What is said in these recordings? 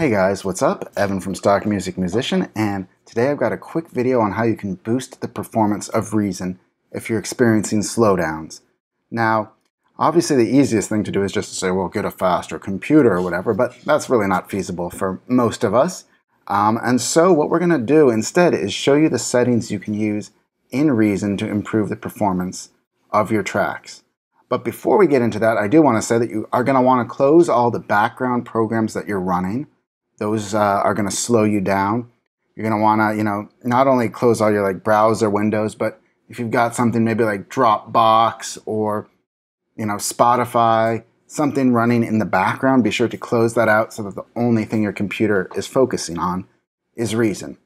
Hey guys, what's up? Evan from Stock Music Musician, and today I've got a quick video on how you can boost the performance of Reason if you're experiencing slowdowns. Now, obviously the easiest thing to do is just to say, well, get a faster computer or whatever, but that's really not feasible for most of us. And so what we're going to do instead is show you the settings you can use in Reason to improve the performance of your tracks. But before we get into that, I do want to say that you are going to want to close all the background programs that you're running. Those are going to slow you down. You're going to want to, not only close all your browser windows, but if you've got something maybe like Dropbox or, Spotify, something running in the background, be sure to close that out so that the only thing your computer is focusing on is Reason.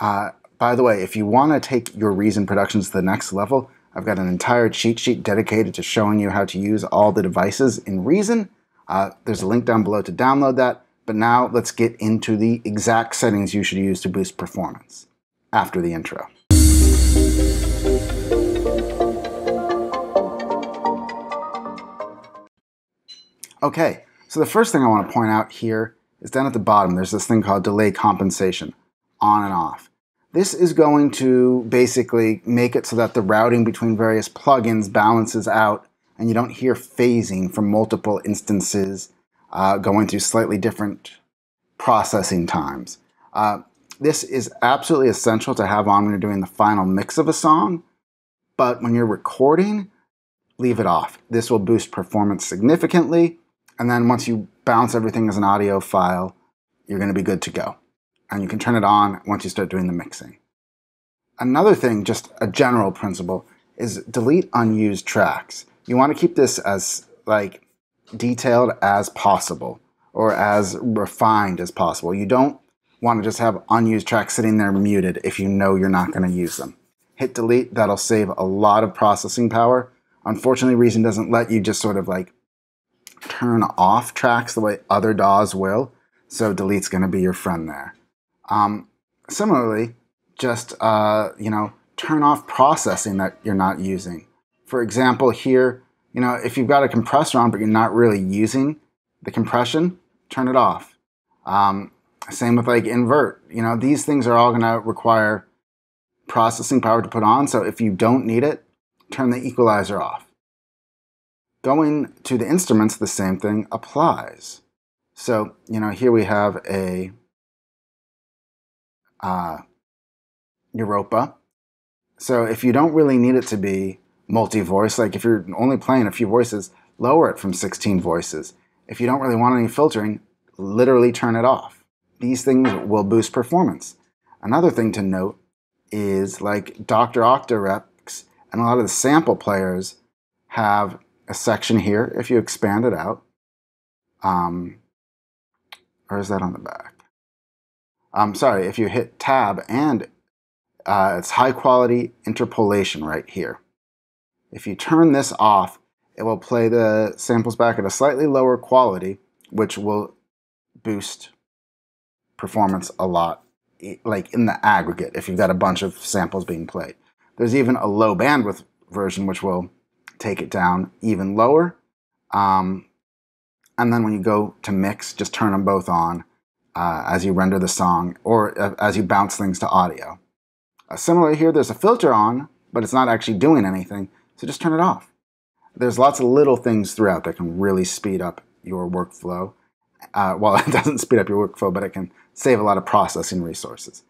By the way, if you want to take your Reason productions to the next level, I've got an entire cheat sheet dedicated to showing you how to use all the devices in Reason. There's a link down below to download that. But now let's get into the exact settings you should use to boost performance after the intro. Okay, so the first thing I want to point out here is down at the bottom, there's this thing called delay compensation, on and off. This is going to basically make it so that the routing between various plugins balances out and you don't hear phasing from multiple instances going through slightly different processing times. This is absolutely essential to have on when you're doing the final mix of a song, but when you're recording, leave it off. This will boost performance significantly, and then once you bounce everything as an audio file, you're going to be good to go. And you can turn it on once you start doing the mixing. Another thing, just a general principle, is delete unused tracks. You want to keep this as detailed as possible or as refined as possible. You don't want to just have unused tracks sitting there muted if you know you're not going to use them. Hit delete, that'll save a lot of processing power. Unfortunately, Reason doesn't let you just sort of turn off tracks the way other DAWs will, so delete's going to be your friend there. Similarly, just turn off processing that you're not using. For example here, if you've got a compressor on, but you're not really using the compression, turn it off. Same with invert. These things are all going to require processing power to put on. So if you don't need it, turn the equalizer off. Going to the instruments, the same thing applies. So, here we have a Europa. So if you don't really need it to be multi-voice, if you're only playing a few voices, lower it from 16 voices. If you don't really want any filtering, literally turn it off. These things will boost performance. Another thing to note is Dr. Octorex and a lot of the sample players have a section here, if you expand it out. Or is that on the back? I'm sorry, if you hit tab and it's high quality interpolation right here. If you turn this off, it will play the samples back at a slightly lower quality, which will boost performance a lot, in the aggregate, if you've got a bunch of samples being played. There's even a low bandwidth version, which will take it down even lower. And then when you go to mix, just turn them both on as you render the song or as you bounce things to audio. Similarly here, there's a filter on, but it's not actually doing anything. So just turn it off. There's lots of little things throughout that can really speed up your workflow. Well, it doesn't speed up your workflow, but it can save a lot of processing resources.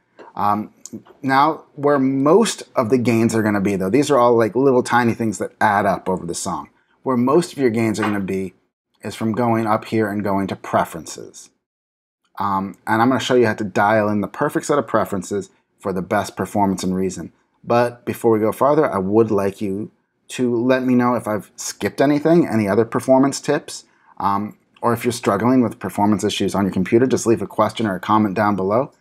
Now, where most of the gains are going to be, though, these are all little tiny things that add up over the song. Where most of your gains are going to be is from going up here and going to preferences. And I'm going to show you how to dial in the perfect set of preferences for the best performance and Reason. But before we go farther, I would like you to let me know if I've skipped anything, any other performance tips, or if you're struggling with performance issues on your computer, just leave a question or a comment down below.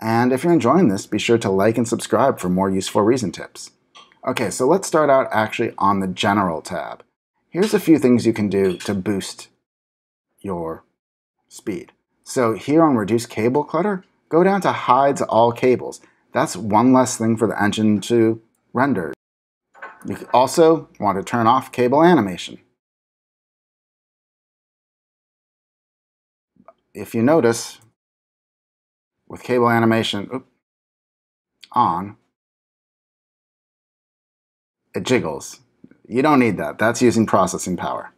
And if you're enjoying this, be sure to like and subscribe for more useful Reason tips. Okay, so let's start out actually on the General tab. Here's a few things you can do to boost your speed. So here on Reduce Cable Clutter, go down to Hides All Cables. That's one less thing for the engine to render. You also want to turn off cable animation. If you notice, with cable animation on, it jiggles. You don't need that. That's using processing power.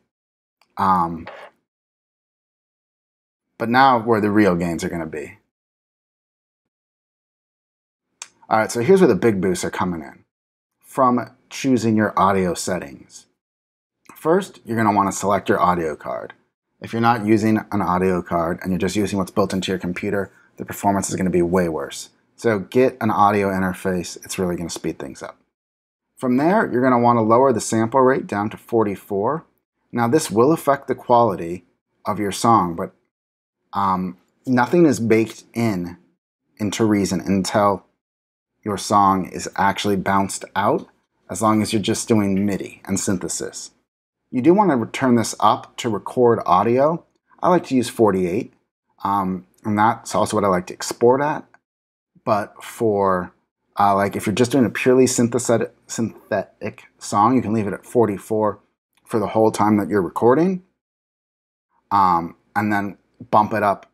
But now where the real gains are going to be. All right, so here's where the big boosts are coming in. From choosing your audio settings. First, you're going to want to select your audio card. If you're not using an audio card and you're just using what's built into your computer, the performance is going to be way worse. So get an audio interface. It's really going to speed things up. From there, you're going to want to lower the sample rate down to 44. Now, this will affect the quality of your song, but nothing is baked into Reason until your song is actually bounced out, as long as you're just doing MIDI and synthesis. You do want to turn this up to record audio. I like to use 48, and that's also what I like to export at. But for like if you're just doing a purely synthetic song, you can leave it at 44 for the whole time that you're recording, and then bump it up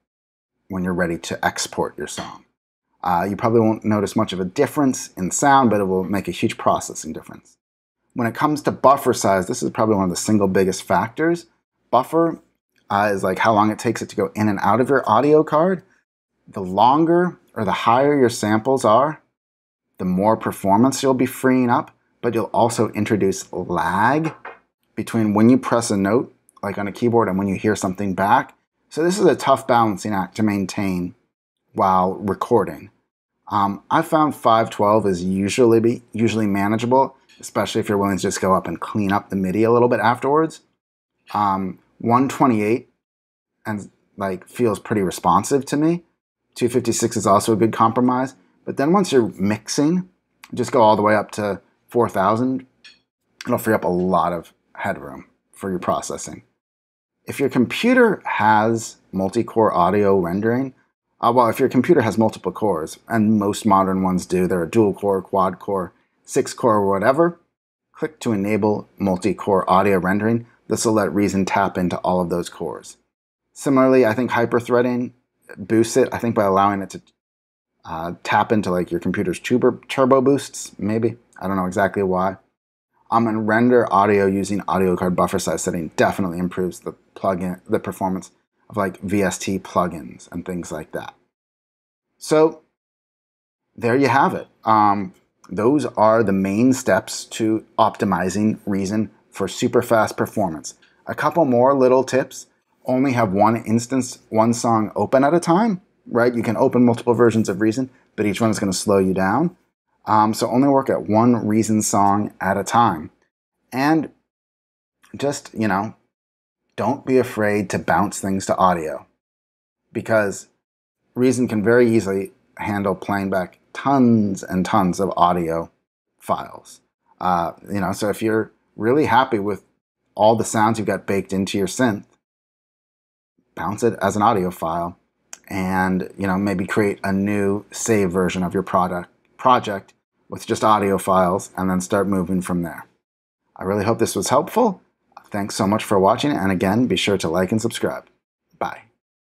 when you're ready to export your song. You probably won't notice much of a difference in sound, but it will make a huge processing difference. When it comes to buffer size, this is probably one of the single biggest factors. Buffer is like how long it takes it to go in and out of your audio card. The longer or the higher your samples are, the more performance you'll be freeing up, but you'll also introduce lag between when you press a note, like on a keyboard, and when you hear something back. So this is a tough balancing act to maintain while recording. I found 512 is usually manageable, especially if you're willing to just go up and clean up the MIDI a little bit afterwards. 128 and like feels pretty responsive to me. 256 is also a good compromise. But then once you're mixing, just go all the way up to 4,000. It'll free up a lot of headroom for your processing. If your computer has multi-core audio rendering, well, if your computer has multiple cores, and most modern ones do, they're a dual core, quad core, 6-core, or whatever, click to enable multi-core audio rendering. This will let Reason tap into all of those cores. Similarly, I think hyperthreading boosts it, I think by allowing it to tap into like your computer's turbo boosts, maybe. I don't know exactly why. And render audio using audio card buffer size setting definitely improves the performance of like VST plugins and things like that. So there you have it. Those are the main steps to optimizing Reason for super fast performance. A couple more little tips. Only have one instance, one song open at a time, right? You can open multiple versions of Reason, but each one is going to slow you down. So only work at one Reason song at a time. And just, you know, don't be afraid to bounce things to audio, because Reason can very easily handle playing back tons and tons of audio files. You know, so if you're really happy with all the sounds you've got baked into your synth, bounce it as an audio file, and you know, maybe create a new save version of your project with just audio files, and then start moving from there. I really hope this was helpful. Thanks so much for watching, and again, be sure to like and subscribe.